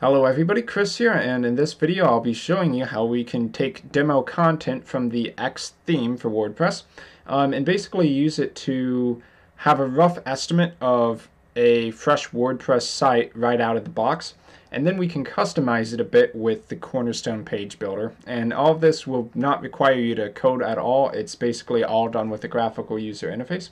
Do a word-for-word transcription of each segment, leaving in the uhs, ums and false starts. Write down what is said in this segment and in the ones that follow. Hello everybody, Chris here, and in this video I'll be showing you how we can take demo content from the X theme for WordPress um, and basically use it to have a rough estimate of a fresh WordPress site right out of the box, and then we can customize it a bit with the Cornerstone page builder. And all of this will not require you to code at all. It's basically all done with the graphical user interface.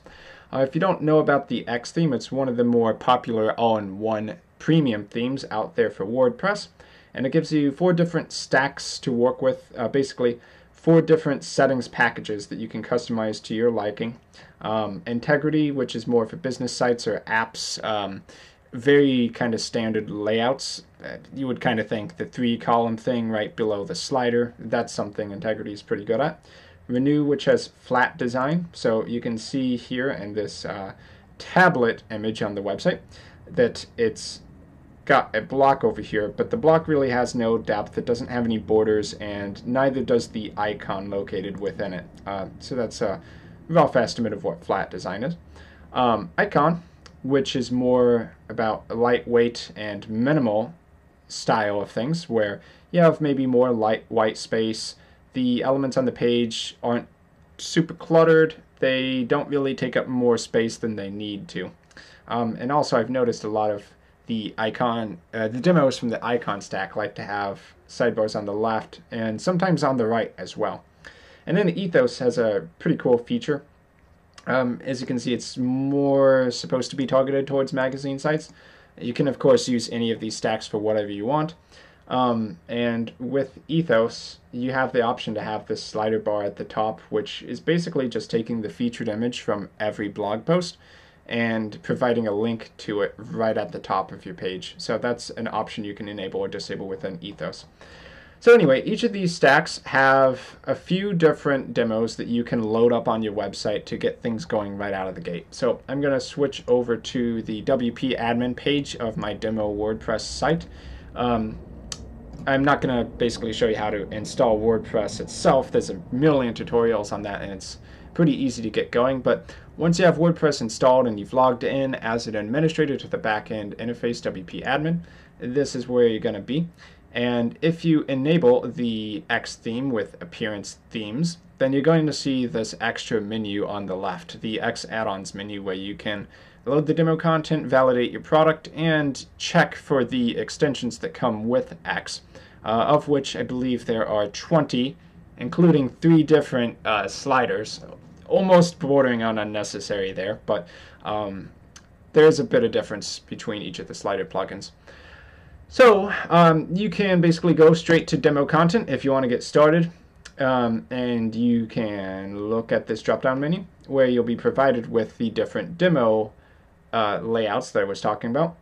Uh, if you don't know about the X theme, it's one of the more popular all-in-one premium themes out there for WordPress, and it gives you four different stacks to work with, uh, basically four different settings packages that you can customize to your liking. Um, Integrity, which is more for business sites or apps, um, very kind of standard layouts. Uh, you would kind of think the three column thing right below the slider, that's something Integrity is pretty good at. Renew, which has flat design, so you can see here in this uh, tablet image on the website that it's got a block over here, but the block really has no depth, it doesn't have any borders, and neither does the icon located within it. Uh, so that's a rough estimate of what flat design is. Um, Icon, which is more about lightweight and minimal style of things, where you have maybe more light white space, the elements on the page aren't super cluttered, they don't really take up more space than they need to. Um, and also I've noticed a lot of the icon, uh, the demos from the icon stack like to have sidebars on the left and sometimes on the right as well. And then the Ethos has a pretty cool feature. Um, as you can see, it's more supposed to be targeted towards magazine sites. You can of course use any of these stacks for whatever you want. Um, and with Ethos, you have the option to have this slider bar at the top, which is basically just taking the featured image from every blog post and providing a link to it right at the top of your page. So that's an option you can enable or disable within Ethos. So anyway, each of these stacks have a few different demos that you can load up on your website to get things going right out of the gate. So I'm going to switch over to the W P Admin page of my demo WordPress site. Um, I'm not going to basically show you how to install WordPress itself. There's a million tutorials on that, and it's pretty easy to get going, but once you have WordPress installed and you've logged in as an administrator to the backend interface W P Admin, this is where you're going to be. And if you enable the X theme with appearance themes, then you're going to see this extra menu on the left, the X add-ons menu, where you can load the demo content, validate your product, and check for the extensions that come with X, uh, of which I believe there are twenty, including three different uh, sliders. Almost bordering on unnecessary there, but um, there is a bit of difference between each of the slider plugins. So um, you can basically go straight to demo content if you want to get started, um, and you can look at this drop-down menu where you'll be provided with the different demo uh, layouts that I was talking about,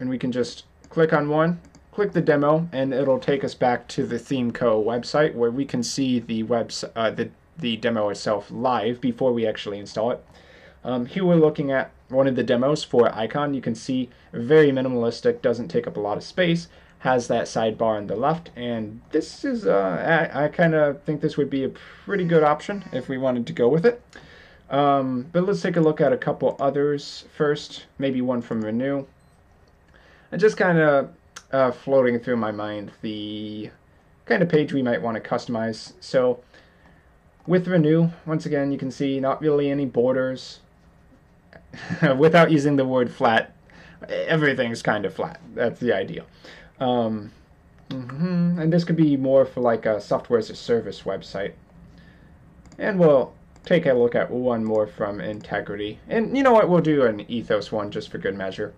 and we can just click on one, click the demo, and it'll take us back to the ThemeCo website where we can see the webs uh, the the demo itself live before we actually install it. Um, here we're looking at one of the demos for Icon. You can see very minimalistic, doesn't take up a lot of space, has that sidebar on the left, and this is, uh, I, I kind of think this would be a pretty good option if we wanted to go with it. Um, but let's take a look at a couple others first, maybe one from Renew. And just kind of uh, floating through my mind the kind of page we might want to customize. So with Renew, once again, you can see not really any borders. Without using the word flat, everything's kind of flat. That's the idea. Um, mm-hmm. And this could be more for like a software as a service website. And we'll take a look at one more from Integrity. And you know what? We'll do an Ethos one just for good measure.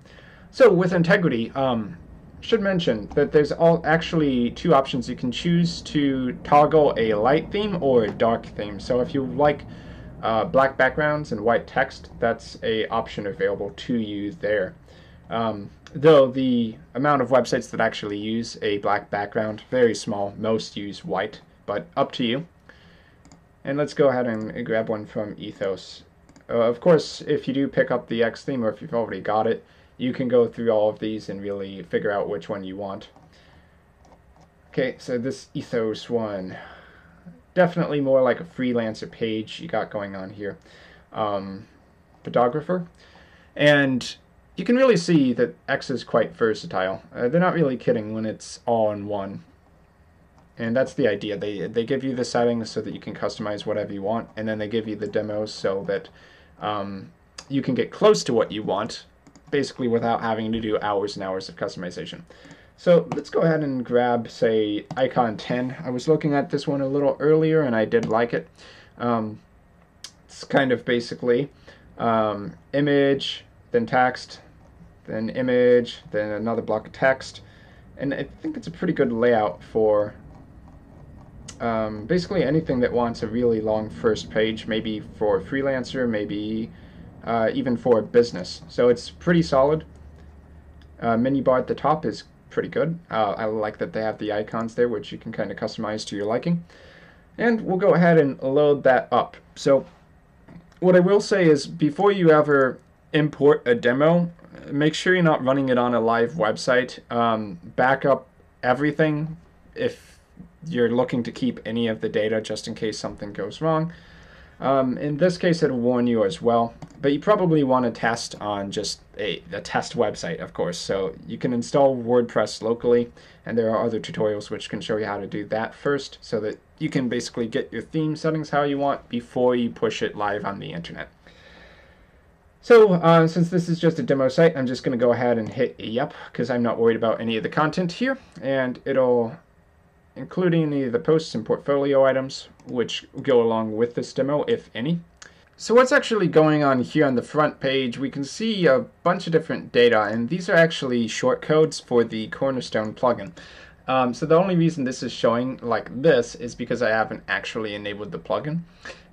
So with Integrity, um, should mention that there's all actually two options. You can choose to toggle a light theme or a dark theme. So if you like uh, black backgrounds and white text, that's a option available to you there. Um, though the amount of websites that actually use a black background, very small, most use white, but up to you. And let's go ahead and grab one from Ethos. Uh, of course, if you do pick up the X theme or if you've already got it, you can go through all of these and really figure out which one you want. Okay, so this Ethos one, definitely more like a freelancer page you got going on here. Um, photographer, and you can really see that X is quite versatile. Uh, they're not really kidding when it's all in one. And that's the idea. They, they give you the settings so that you can customize whatever you want, and then they give you the demos so that um, you can get close to what you want, basically without having to do hours and hours of customization. So let's go ahead and grab, say, Icon ten. I was looking at this one a little earlier, and I did like it. Um, it's kind of basically um, image, then text, then image, then another block of text. And I think it's a pretty good layout for um, basically anything that wants a really long first page, maybe for a freelancer, maybe uh, even for a business. So it's pretty solid. Uh, mini bar at the top is pretty good. Uh, I like that they have the icons there, which you can kind of customize to your liking. And we'll go ahead and load that up. So what I will say is, before you ever import a demo, make sure you're not running it on a live website. Um, back up everything if you're looking to keep any of the data, just in case something goes wrong. Um, in this case, it'll warn you as well, but you probably want to test on just a, a test website, of course. So you can install WordPress locally, and there are other tutorials which can show you how to do that first, so that you can basically get your theme settings how you want before you push it live on the internet. So uh, since this is just a demo site, I'm just going to go ahead and hit yep, because I'm not worried about any of the content here, and it'll, including any of the posts and portfolio items which go along with this demo, if any. So what's actually going on here on the front page, we can see a bunch of different data, and these are actually shortcodes for the Cornerstone plugin. Um, so the only reason this is showing like this is because I haven't actually enabled the plugin.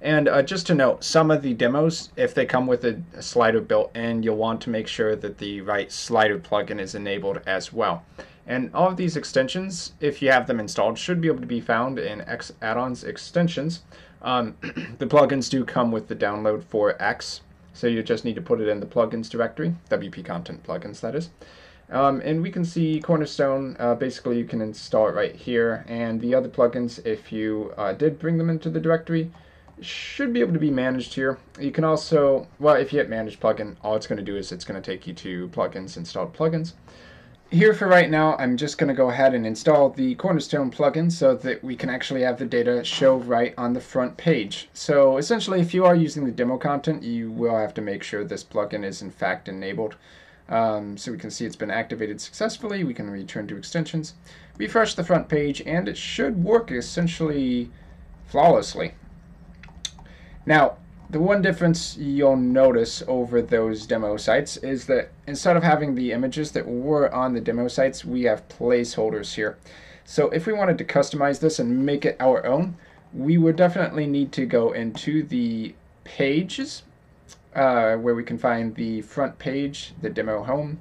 And uh, just to note, some of the demos, if they come with a, a slider built in, you'll want to make sure that the right slider plugin is enabled as well. And all of these extensions, if you have them installed, should be able to be found in X add-ons extensions. Um, the plugins do come with the download for X, so you just need to put it in the plugins directory, W P content plugins, that is. Um, and we can see Cornerstone, uh, basically you can install it right here, and the other plugins, if you uh, did bring them into the directory, should be able to be managed here. You can also, well, if you hit manage plugin, all it's going to do is it's going to take you to plugins, installed plugins. Here for right now, I'm just going to go ahead and install the Cornerstone plugin so that we can actually have the data show right on the front page. So essentially, if you are using the demo content, you will have to make sure this plugin is in fact enabled. Um, so we can see it's been activated successfully. We can return to extensions, refresh the front page, and it should work essentially flawlessly. Now, the one difference you'll notice over those demo sites is that instead of having the images that were on the demo sites, we have placeholders here. So if we wanted to customize this and make it our own, we would definitely need to go into the pages uh, where we can find the front page, the demo home,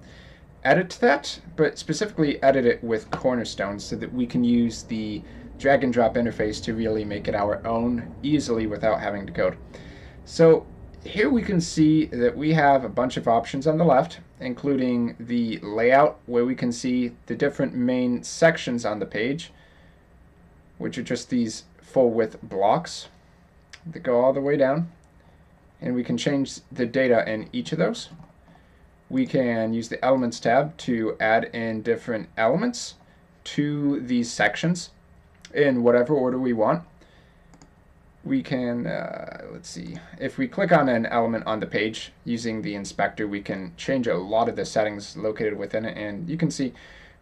edit that, but specifically edit it with Cornerstone so that we can use the drag and drop interface to really make it our own easily without having to code. So here we can see that we have a bunch of options on the left, including the layout, where we can see the different main sections on the page, which are just these full width blocks that go all the way down. And we can change the data in each of those. We can use the elements tab to add in different elements to these sections in whatever order we want. We can, uh, let's see, if we click on an element on the page using the inspector, we can change a lot of the settings located within it, and you can see,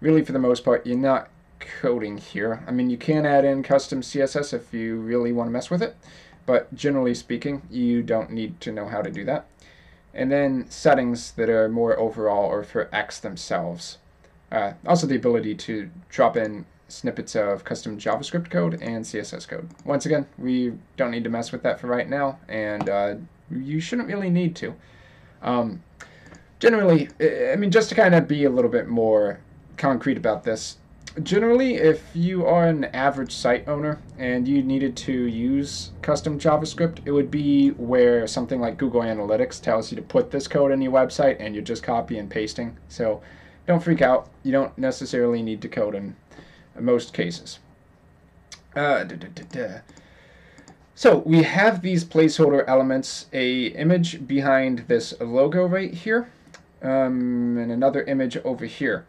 really for the most part, you're not coding here. I mean, you can add in custom C S S if you really want to mess with it, but generally speaking, you don't need to know how to do that. And then settings that are more overall or for X themselves. Uh, also the ability to drop in snippets of custom JavaScript code and C S S code. Once again, we don't need to mess with that for right now, and uh, you shouldn't really need to. Um, generally, I mean, just to kind of be a little bit more concrete about this, generally, if you are an average site owner and you needed to use custom JavaScript, it would be where something like Google Analytics tells you to put this code in your website and you're just copy and pasting. So don't freak out. You don't necessarily need to code in most cases. Uh, da, da, da, da. So we have these placeholder elements, a image behind this logo right here, um, and another image over here.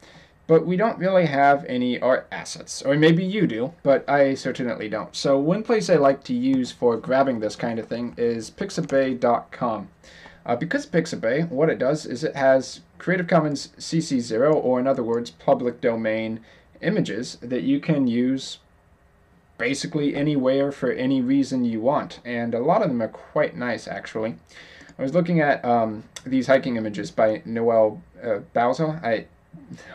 But we don't really have any art assets, or maybe you do, but I certainly don't. So one place I like to use for grabbing this kind of thing is Pixabay dot com. Uh, because Pixabay, what it does is it has Creative Commons C C zero, or in other words, public domain images that you can use basically anywhere for any reason you want. And a lot of them are quite nice, actually. I was looking at um, these hiking images by Noel uh, Bowser. I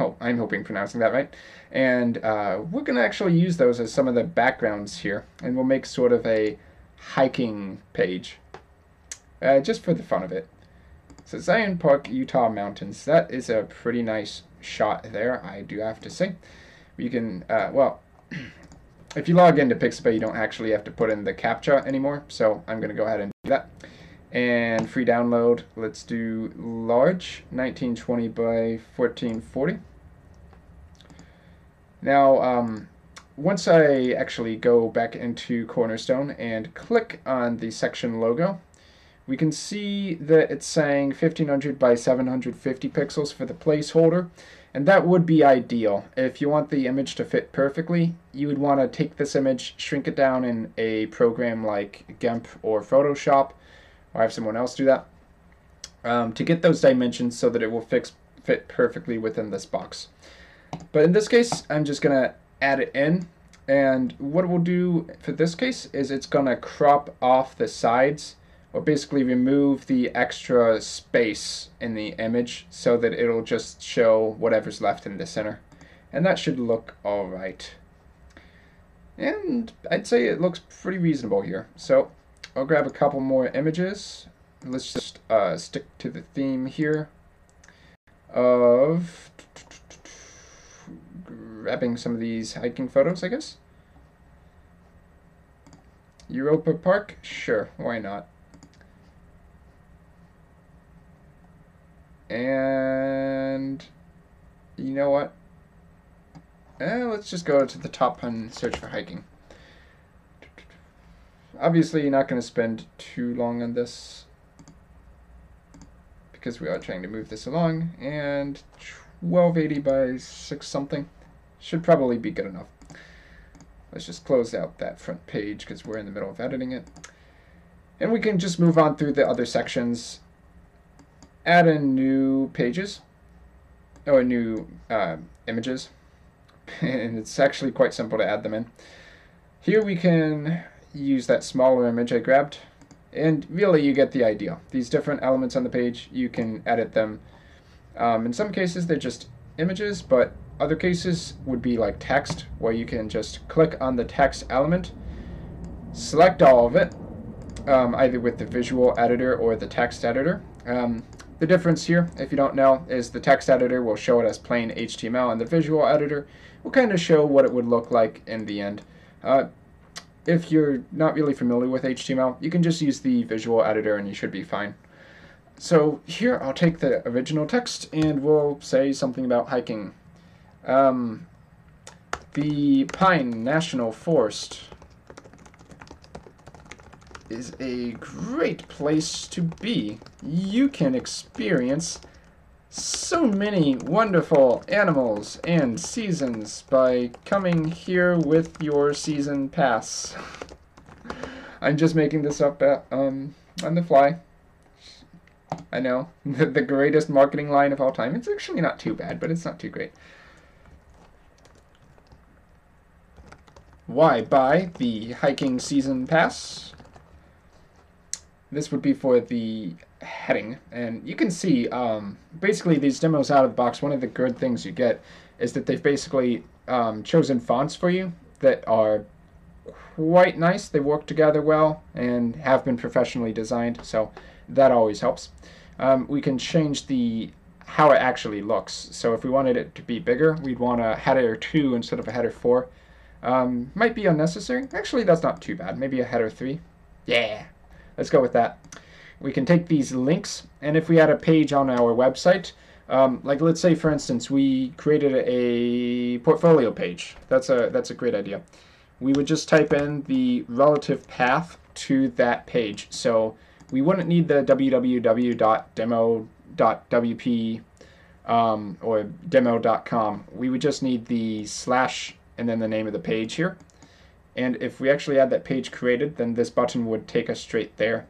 Oh, I'm hoping pronouncing that right. And uh, we're going to actually use those as some of the backgrounds here. And we'll make sort of a hiking page, uh, just for the fun of it. So Zion Park, Utah Mountains. That is a pretty nice shot there, I do have to say. You can, uh, well, if you log into Pixabay, you don't actually have to put in the CAPTCHA anymore. So I'm going to go ahead and do that. And free download, let's do large, nineteen twenty by fourteen forty. Now, um, once I actually go back into Cornerstone and click on the section logo, we can see that it's saying fifteen hundred by seven hundred fifty pixels for the placeholder, and that would be ideal. If you want the image to fit perfectly, you would want to take this image, shrink it down in a program like GIMP or Photoshop, or have someone else do that, um, to get those dimensions so that it will fix, fit perfectly within this box. But in this case, I'm just going to add it in. And what it will do for this case is it's going to crop off the sides, or basically remove the extra space in the image so that it'll just show whatever's left in the center. And that should look all right. And I'd say it looks pretty reasonable here. So I'll grab a couple more images. Let's just uh, stick to the theme here of grabbing some of these hiking photos, I guess. Europa Park? Sure, why not? And you know what? Eh, let's just go to the top and search for hiking. Obviously, you're not going to spend too long on this because we are trying to move this along. And twelve eighty by six something should probably be good enough. Let's just close out that front page because we're in the middle of editing it. And we can just move on through the other sections, add in new pages, or new uh, images. And it's actually quite simple to add them in. Here we can use that smaller image I grabbed, and really you get the idea. These different elements on the page, you can edit them. Um, in some cases they're just images, but other cases would be like text, where you can just click on the text element, select all of it, um, either with the visual editor or the text editor. Um, the difference here, if you don't know, is the text editor will show it as plain H T M L, and the visual editor will kind of show what it would look like in the end. Uh, If you're not really familiar with H T M L, you can just use the visual editor and you should be fine. So here I'll take the original text and we'll say something about hiking. Um, the Pine National Forest is a great place to be. You can experience so many wonderful animals and seasons by coming here with your season pass. I'm just making this up at, um, on the fly. I know, the greatest marketing line of all time. It's actually not too bad, but it's not too great. Why buy the hiking season pass? This would be for the heading, and you can see um, basically these demos out of the box. One of the good things you get is that they've basically um, chosen fonts for you that are quite nice. They work together well and have been professionally designed, so that always helps. Um, we can change the how it actually looks. So if we wanted it to be bigger, we'd want a header two instead of a header four. Um, might be unnecessary. Actually, that's not too bad. Maybe a header three. Yeah, let's go with that. We can take these links, and if we had a page on our website, um, like let's say for instance we created a portfolio page. That's a that's a great idea. We would just type in the relative path to that page. So we wouldn't need the www dot demo demo dot w p um, or demo dot com, we would just need the slash and then the name of the page here. And if we actually had that page created, then this button would take us straight there.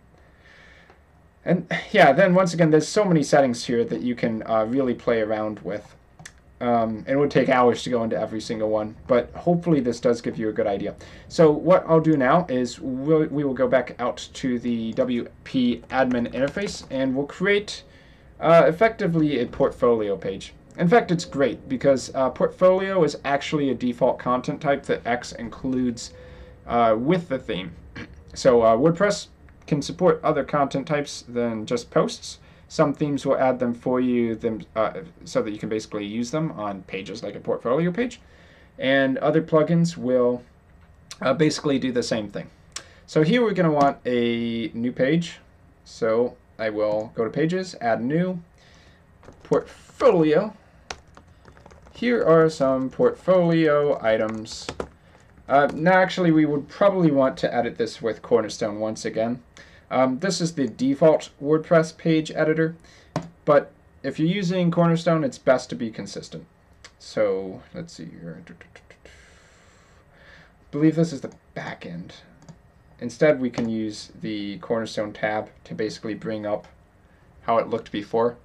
And yeah, then once again, there's so many settings here that you can uh, really play around with. Um, and it would take hours to go into every single one, but hopefully this does give you a good idea. So what I'll do now is we'll, we will go back out to the W P Admin interface, and we'll create uh, effectively a portfolio page. In fact, it's great because uh, portfolio is actually a default content type that X includes uh, with the theme. So uh, WordPress can support other content types than just posts. Some themes will add them for you them, uh, so that you can basically use them on pages like a portfolio page. And other plugins will uh, basically do the same thing. So here we're going to want a new page. So I will go to Pages, Add New, Portfolio. Here are some portfolio items. Uh, now actually we would probably want to edit this with Cornerstone once again. Um, this is the default WordPress page editor, but if you're using Cornerstone, it's best to be consistent. So let's see here. I believe this is the back end. Instead, we can use the Cornerstone tab to basically bring up how it looked before.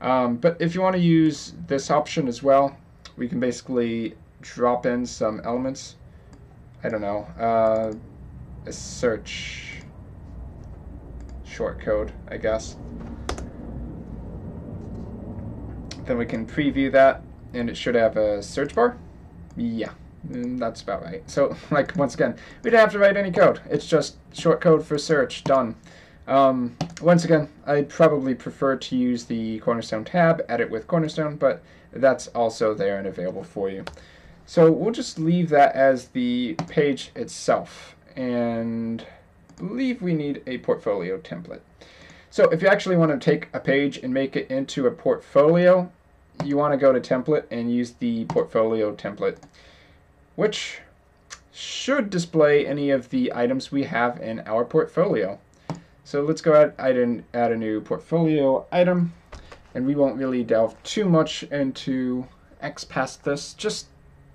Um, but if you want to use this option as well, we can basically drop in some elements. I don't know, uh, a search short code, I guess. Then we can preview that, and it should have a search bar. Yeah, that's about right. So, like, once again, we don't have to write any code. It's just short code for search, done. Um, once again, I'd probably prefer to use the Cornerstone tab, edit with Cornerstone, but that's also there and available for you. So we'll just leave that as the page itself, and I believe we need a portfolio template. So if you actually want to take a page and make it into a portfolio, you want to go to template and use the portfolio template, which should display any of the items we have in our portfolio. So let's go ahead and add a new portfolio item, and we won't really delve too much into X past this, just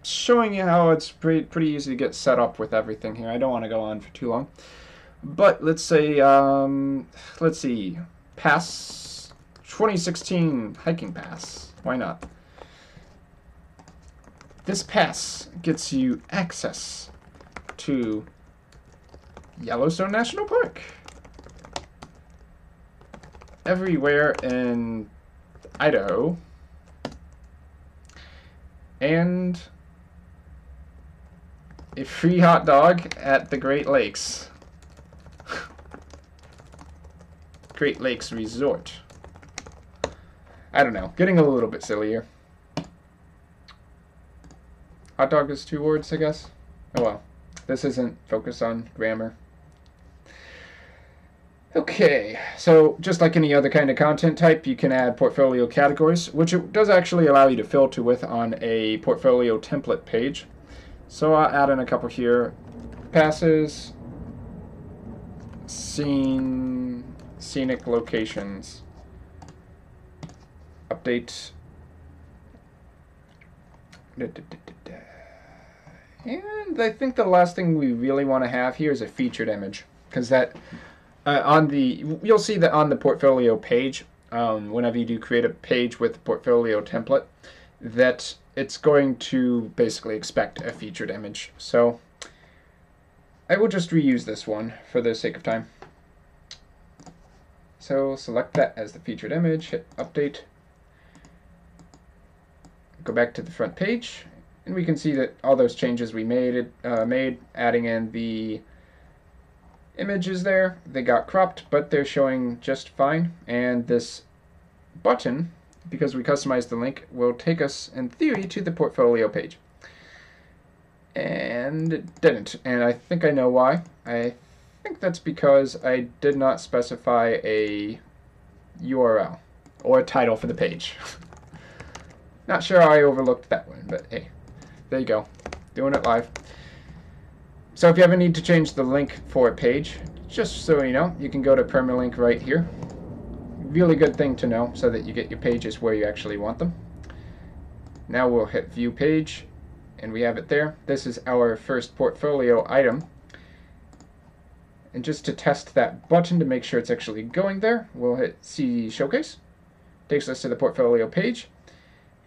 showing you how it's pretty, pretty easy to get set up with everything here. I don't want to go on for too long. But let's say, um, let's see, pass twenty sixteen hiking pass. Why not? This pass gets you access to Yellowstone National Park. Everywhere in Idaho. And a free hot dog at the Great Lakes. Great Lakes Resort. I don't know. Getting a little bit sillier. Hot dog is two words, I guess. Oh well. This isn't focused on grammar. Okay. So just like any other kind of content type, you can add portfolio categories, which it does actually allow you to filter with on a portfolio template page. So I'll add in a couple here. Passes. Scene. Scenic locations. Update. Da, da, da, da, da. And I think the last thing we really want to have here is a featured image, because that uh, on the you'll see that on the portfolio page, um, whenever you do create a page with the portfolio template, that it's going to basically expect a featured image. So I will just reuse this one for the sake of time. So select that as the featured image, hit update, go back to the front page, and we can see that all those changes we made, uh, made adding in the images there, they got cropped, but they're showing just fine. And this button, because we customized the link, will take us, in theory, to the portfolio page. And it didn't, and I think I know why. I I think that's because I did not specify a U R L or a title for the page. Not sure how I overlooked that one, but hey, there you go, doing it live. So if you ever need to change the link for a page, just so you know, you can go to permalink right here, really good thing to know so that you get your pages where you actually want them. Now we'll hit View Page, and we have it there. This is our first portfolio item. And just to test that button to make sure it's actually going there, we'll hit C Showcase. Takes us to the portfolio page.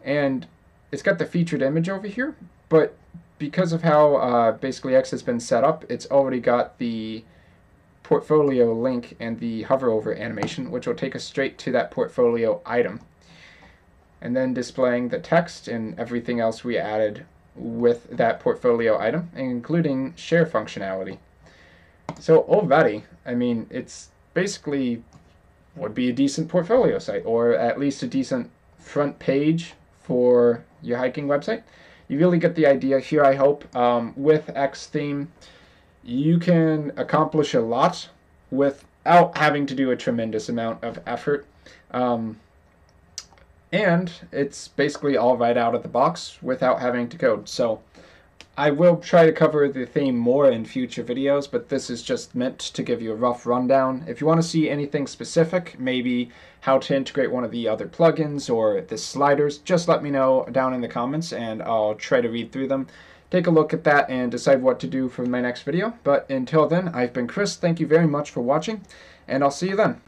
And it's got the featured image over here, but because of how uh, basically X has been set up, it's already got the portfolio link and the hover over animation, which will take us straight to that portfolio item. And then displaying the text and everything else we added with that portfolio item, including share functionality. So already, I mean, it's basically would be a decent portfolio site, or at least a decent front page for your hiking website. You really get the idea here, I hope. Um, with X Theme, you can accomplish a lot without having to do a tremendous amount of effort. Um, and it's basically all right out of the box without having to code. So I will try to cover the theme more in future videos, but this is just meant to give you a rough rundown. If you want to see anything specific, maybe how to integrate one of the other plugins or the sliders, just let me know down in the comments and I'll try to read through them, take a look at that, and decide what to do for my next video. But until then, I've been Chris. Thank you very much for watching, and I'll see you then.